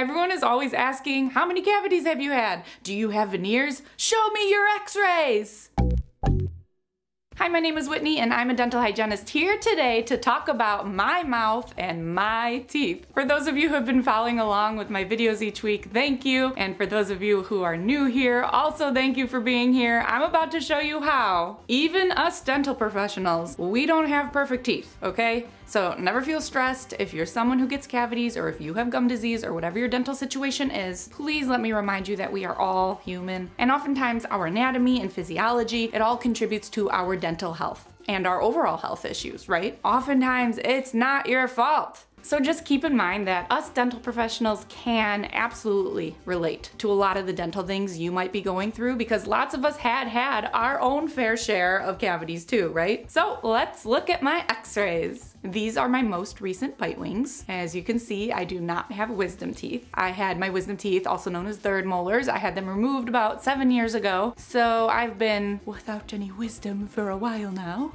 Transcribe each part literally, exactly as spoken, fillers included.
Everyone is always asking, how many cavities have you had? Do you have veneers? Show me your x-rays! Hi, my name is Whitney and I'm a dental hygienist here today to talk about my mouth and my teeth. For those of you who have been following along with my videos each week, thank you. And for those of you who are new here, also thank you for being here. I'm about to show you how, even us dental professionals, we don't have perfect teeth, okay? So never feel stressed. If you're someone who gets cavities or if you have gum disease or whatever your dental situation is, please let me remind you that we are all human. And oftentimes our anatomy and physiology, it all contributes to our dental health and our overall health issues, right? Oftentimes it's not your fault. So just keep in mind that us dental professionals can absolutely relate to a lot of the dental things you might be going through because lots of us had had our own fair share of cavities too, right? So let's look at my x-rays. These are my most recent bite wings. As you can see, I do not have wisdom teeth. I had my wisdom teeth, also known as third molars. I had them removed about seven years ago. So I've been without any wisdom for a while now.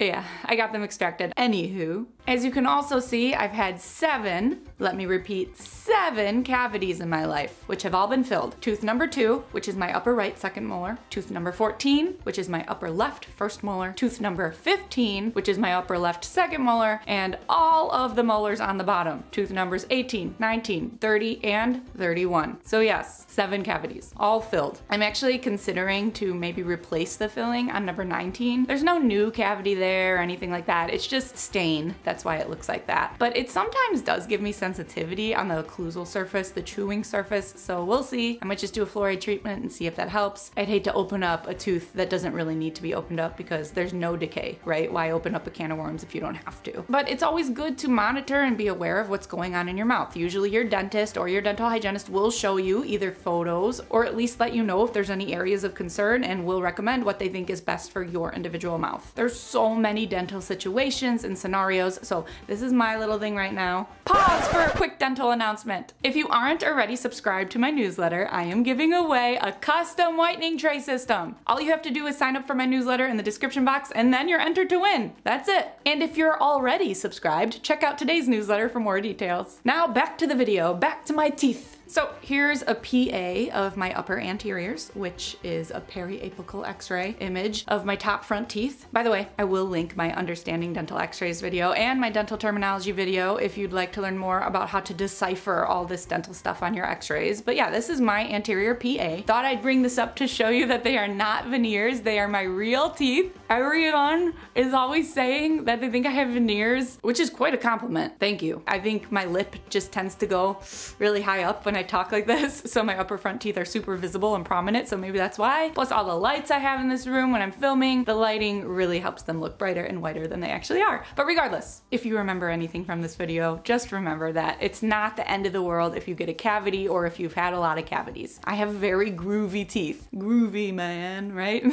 Yeah, I got them extracted. Anywho, as you can also see, I've had seven, let me repeat, seven cavities in my life, which have all been filled. Tooth number two, which is my upper right second molar. Tooth number fourteen, which is my upper left first molar. Tooth number fifteen, which is my upper left second molar, and all of the molars on the bottom. Tooth numbers eighteen, nineteen, thirty, and thirty-one. So yes, seven cavities, all filled. I'm actually considering to maybe replace the filling on number nineteen. There's no new cavity there or anything like that. It's just stain. That's why it looks like that. But it sometimes does give me sensitivity on the occlusal surface, the chewing surface. So we'll see. I might just do a fluoride treatment and see if that helps. I'd hate to open up a tooth that doesn't really need to be opened up because there's no decay, right? Why open up a can of worms if you don't have to? But it's always good to monitor and be aware of what's going on in your mouth. Usually your dentist or your dental hygienist will show you either photos or at least let you know if there's any areas of concern and will recommend what they think is best for your individual mouth. There's so many dental situations and scenarios, so this is my little thing right now. Pause for a quick dental announcement. If you aren't already subscribed to my newsletter, I am giving away a custom whitening tray system. All you have to do is sign up for my newsletter in the description box and then you're entered to win. That's it. And if you're already subscribed, check out today's newsletter for more details. Now back to the video, back to my teeth. So here's a P A of my upper anteriors, which is a periapical x-ray image of my top front teeth. By the way, I will link my Understanding Dental X-rays video and my dental terminology video if you'd like to learn more about how to decipher all this dental stuff on your x-rays. But yeah, this is my anterior P A. Thought I'd bring this up to show you that they are not veneers, they are my real teeth. Everyone is always saying that they think I have veneers, which is quite a compliment. Thank you. I think my lip just tends to go really high up when I I talk like this, so my upper front teeth are super visible and prominent, so maybe that's why. Plus all the lights I have in this room when I'm filming, the lighting really helps them look brighter and whiter than they actually are. But regardless, if you remember anything from this video, just remember that it's not the end of the world if you get a cavity or if you've had a lot of cavities. I have very groovy teeth. Groovy, man, right?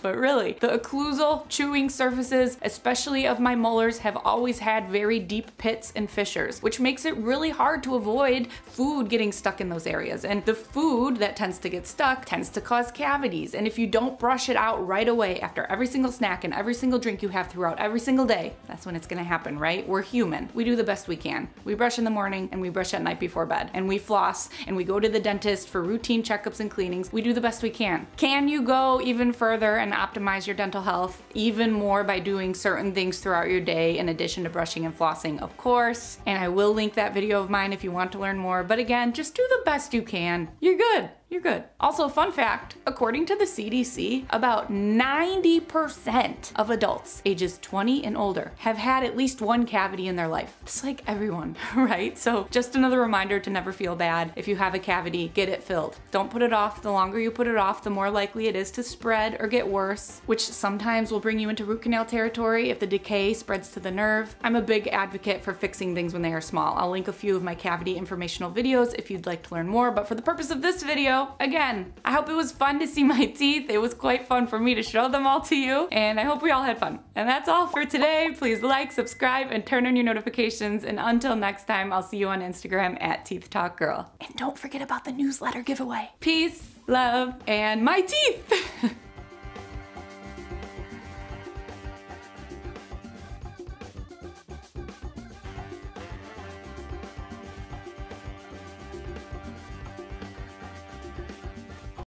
But really, the occlusal chewing surfaces, especially of my molars, have always had very deep pits and fissures, which makes it really hard to avoid food getting stuck in those areas, and the food that tends to get stuck tends to cause cavities. And if you don't brush it out right away after every single snack and every single drink you have throughout every single day, that's when it's gonna happen, right? We're human. We do the best we can. We brush in the morning and we brush at night before bed, and we floss and we go to the dentist for routine checkups and cleanings. We do the best we can. Can you go even further and optimize your dental health even more by doing certain things throughout your day in addition to brushing and flossing? Of course. And I will link that video of mine if you want to learn more. But again, just do the best you can. You're good. You're good. Also, fun fact, according to the C D C, about ninety percent of adults ages twenty and older have had at least one cavity in their life. It's like everyone, right? So just another reminder to never feel bad. If you have a cavity, get it filled. Don't put it off. The longer you put it off, the more likely it is to spread or get worse, which sometimes will bring you into root canal territory if the decay spreads to the nerve. I'm a big advocate for fixing things when they are small. I'll link a few of my cavity informational videos if you'd like to learn more, but for the purpose of this video, again, I hope it was fun to see my teeth. It was quite fun for me to show them all to you, and I hope we all had fun. And that's all for today. Please like, subscribe, and turn on your notifications. And until next time, I'll see you on Instagram at Teeth Talk Girl. And don't forget about the newsletter giveaway. Peace, love, and my teeth!